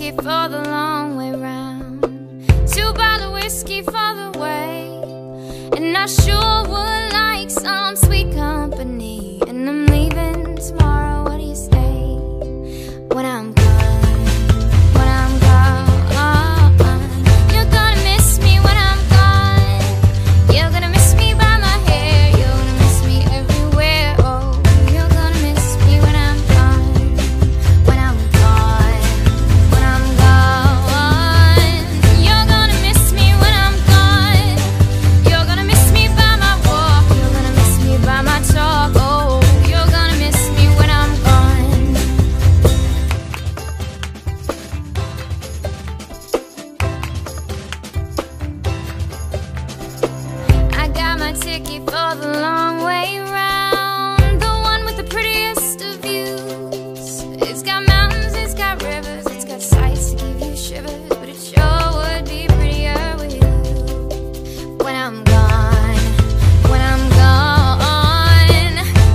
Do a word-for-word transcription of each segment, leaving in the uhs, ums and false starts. ticket for the long way round, two bottle whiskey for the way. And I sure would like some sweet company. And I'm leaving tomorrow, what do you say? When I'm gone, when I'm gone, you're gonna miss me when I'm gone. You're gonna miss me by my hair, you're gonna miss me everywhere. Oh, you're gonna miss me when I'm gone, when I'm gone, when I'm gone. You're gonna miss me when I'm gone. You're gonna miss me by my walk, you're gonna miss me by my talk. Oh, you're gonna miss me when I'm gone. I got my ticket for the long way round, the one with the prettiest of views. It's got mountains, it's got rivers, it's got sights to give you shivers, but it sure would be prettier with you. When I'm gone, when I'm gone,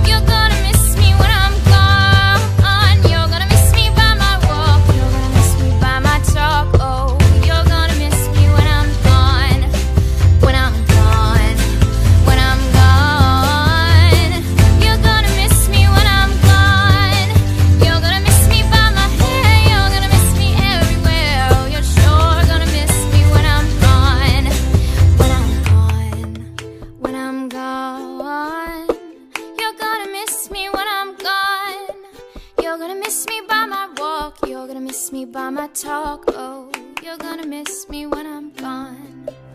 you're gonna miss me when I'm gone. You're gonna miss me by my walk, you're gonna miss me by my talk. Oh, you're gonna miss me when I'm gone, when I'm gone, when I'm gone. You're gonna miss me when I'm gone. You're gonna miss me by my hair, you're gonna miss me everywhere. Oh, you're sure gonna miss me when I'm gone, when I'm gone, when I'm gone. You're gonna miss me when I'm gone. You're gonna miss me by my walk, you're gonna miss me by my talk. Oh, you're gonna miss me when I'm gone.